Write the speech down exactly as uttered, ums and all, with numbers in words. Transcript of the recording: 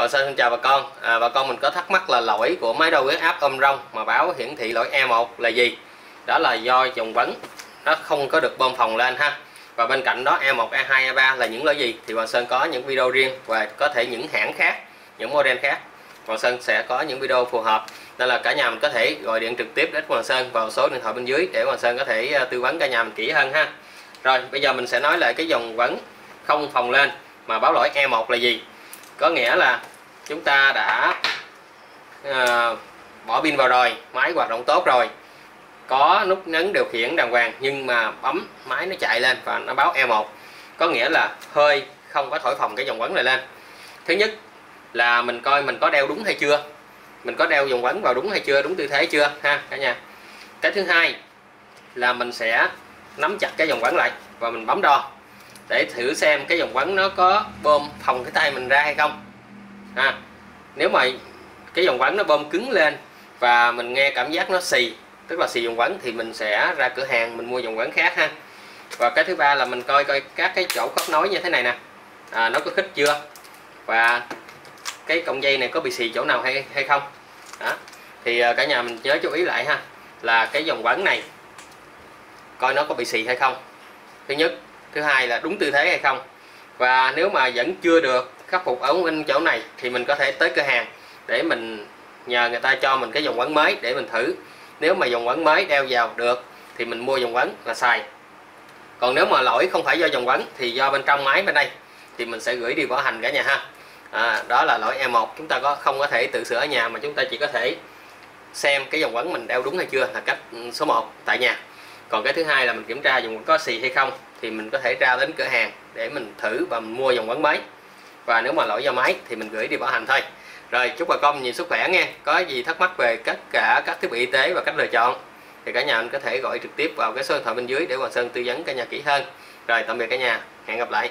Bà Sơn xin chào bà con. À, bà con mình có thắc mắc là lỗi của máy đo huyết áp ôm rong mà báo hiển thị lỗi E một là gì? Đó là do chồng vấn nó không có được bơm phòng lên ha. Và bên cạnh đó E một, E hai, E ba là những lỗi gì thì bà Sơn có những video riêng, và có thể những hãng khác, những model khác Hoàng Sơn sẽ có những video phù hợp, nên là cả nhà mình có thể gọi điện trực tiếp đến Hoàng Sơn vào số điện thoại bên dưới để Hoàng Sơn có thể tư vấn cả nhà mình kỹ hơn ha. Rồi bây giờ mình sẽ nói lại cái dòng vấn không phòng lên mà báo lỗi E một là gì. Có nghĩa là chúng ta đã uh, bỏ pin vào rồi, máy hoạt động tốt rồi, có nút nhấn điều khiển đàng hoàng, nhưng mà bấm máy nó chạy lên và nó báo E một, có nghĩa là hơi không có thổi phồng cái dòng vấn này lên. Thứ nhất là mình coi mình có đeo đúng hay chưa, mình có đeo dòng ấn vào đúng hay chưa, đúng tư thế chưa ha cả nhà. Cái thứ hai là mình sẽ nắm chặt cái dòng ấn lại và mình bấm đo để thử xem cái dòng ấn nó có bơm phòng cái tay mình ra hay không ha. Nếu mà cái dòng ấn nó bơm cứng lên và mình nghe cảm giác nó xì, tức là xì dòng ấn, thì mình sẽ ra cửa hàng mình mua dòng ấn khác ha. Và cái thứ ba là mình coi coi các cái chỗ khớp nối như thế này nè, à, nó có khít chưa, và cái cọng dây này có bị xì chỗ nào hay hay không. Đó. Thì cả nhà mình nhớ chú ý lại ha, là cái dòng quấn này coi nó có bị xì hay không, thứ nhất. Thứ hai là đúng tư thế hay không, và nếu mà vẫn chưa được khắc phục ở bên chỗ này thì mình có thể tới cửa hàng để mình nhờ người ta cho mình cái dòng quấn mới để mình thử. Nếu mà dòng quấn mới đeo vào được thì mình mua dòng quấn là xài, còn nếu mà lỗi không phải do dòng quấn thì do bên trong máy bên đây thì mình sẽ gửi đi bảo hành cả nhà ha. À, đó là lỗi E một, chúng ta có không có thể tự sửa ở nhà, mà chúng ta chỉ có thể xem cái dòng quấn mình đeo đúng hay chưa là cách số một tại nhà. Còn cái thứ hai là mình kiểm tra dòng quấn có xì hay không thì mình có thể ra đến cửa hàng để mình thử và mình mua dòng quấn mới, và nếu mà lỗi do máy thì mình gửi đi bảo hành thôi. Rồi chúc bà con nhiều sức khỏe nghe. Có gì thắc mắc về tất cả các thiết bị y tế và cách lựa chọn thì cả nhà mình có thể gọi trực tiếp vào cái số điện thoại bên dưới để Hoàng Sơn tư vấn cả nhà kỹ hơn. Rồi tạm biệt cả nhà, hẹn gặp lại.